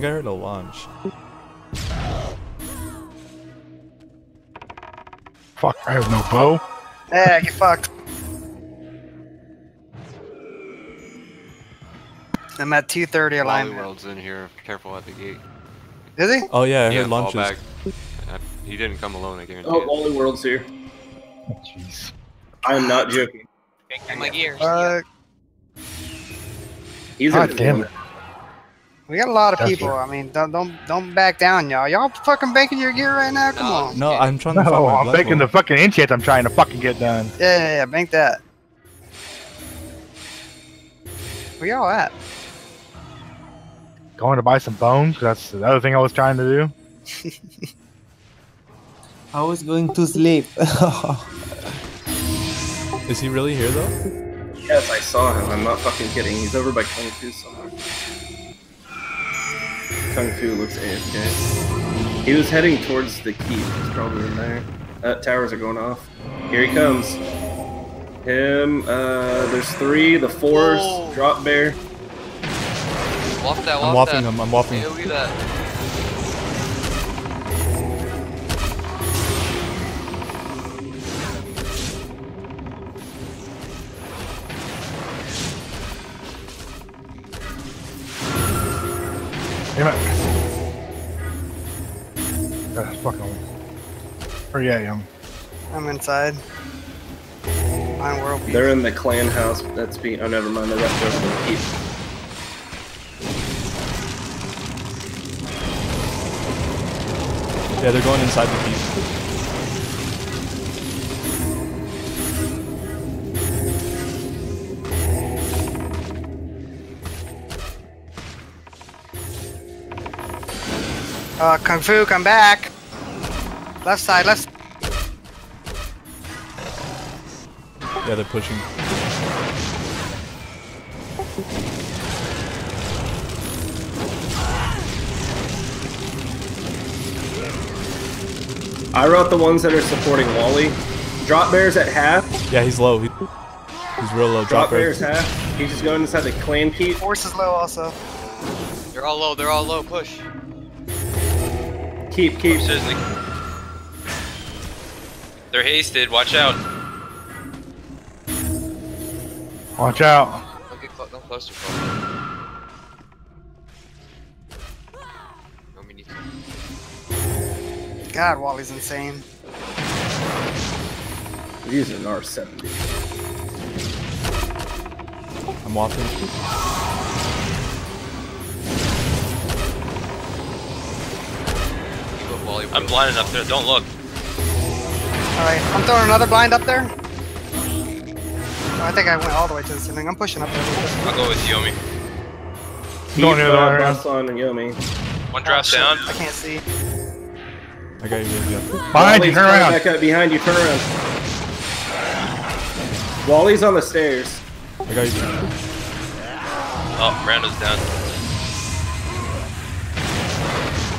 think I heard a launch. Fuck, I have no bow. Yeah, you fucked. I'm at 230 alignment. Wally World's in here. Careful at the gate. Is he? Oh yeah, I heard launches. He didn't come alone, I guarantee. Oh, Wally World's here. Jeez. I'm not joking. My gears. He's in damn. We got a lot of people. I mean, don't back down, y'all. Y'all fucking banking your gear right now. Come on. No, I'm trying to. No, I'm banking the fucking inches. I'm trying to fucking get done. Yeah, bank that. Where y'all at? Going to buy some bones. That's another thing I was trying to do. I was going to sleep. Is he really here though? Yes, I saw him. I'm not fucking kidding. He's over by Kung Fu somewhere. Kung Fu looks AFK. He was heading towards the keep. He's probably in there. Towers are going off. Here he comes. Him. There's three. The fours. Whoa. Drop bear. Waff that, waff I'm waffing him. I'm waffing him. Hey, look at that. Damn it. That's fucking hurry at him. I'm inside. My world. They're in the clan house. That's being. Oh, never mind. They're left over the keep. Yeah, they're going inside the Kung Fu, come back! Left side, left. Yeah, they're pushing. I wrote the ones that are supporting Wally. Drop bear's at half. Yeah, he's low. He's real low. Drop bear's half. He's just going inside the clan keep. Horse is low also. They're all low. They're all low. Push. Keep. They're hasted. Watch out. Watch out. Don't get close. Don't cluster. God, Wally's insane. He's an R70. I'm walking. I'm blinded up there, don't look. Alright, I'm throwing another blind up there. Oh, I think I went all the way to the ceiling. I'm pushing up there. I'll go with Yomi. Going the other on Yomi. One drop down. I can't see. I got you. Behind you, turn around. Back up behind you, turn around. Wally's on the stairs. I got you. Oh, Brando's down.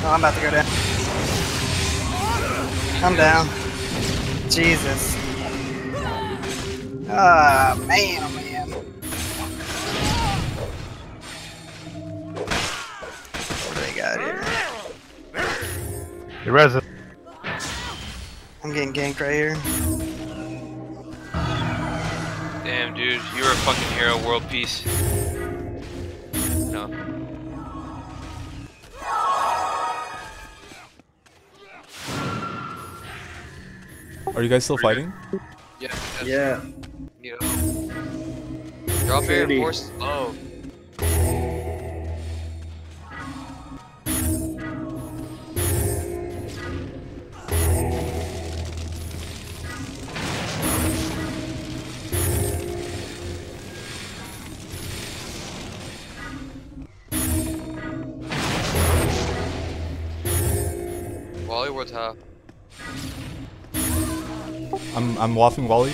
Oh, I'm about to go down. I'm down. Jesus. Ah, oh, man, oh man. What do they got here? The resin. I'm getting ganked right here. Damn, dude, you're a fucking hero. World peace. No. Are you guys still fighting? Yeah. You know. Drop air and force low. Wally, we're top. I'm waffing Wally.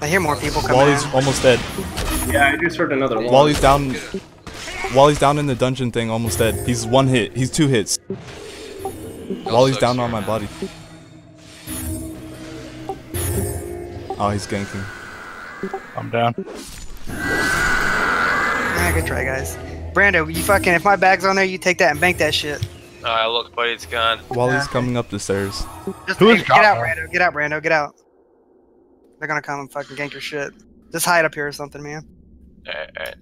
I hear more people coming. Wally's almost dead. Yeah, I just heard another one. Wally's down. Wally's down in the dungeon thing, almost dead. He's one hit. He's two hits. Wally's down on my body. Oh, he's ganking. I'm down. Ah, good try, guys. Brando, you fucking, if my bag's on there, you take that and bank that shit. Alright, look, buddy, it's gone. Wally's coming up the stairs. Just get out, Brando. Get out, Brando. Get out. They're gonna come and fucking gank your shit. Just hide up here or something, man. Alright, alright.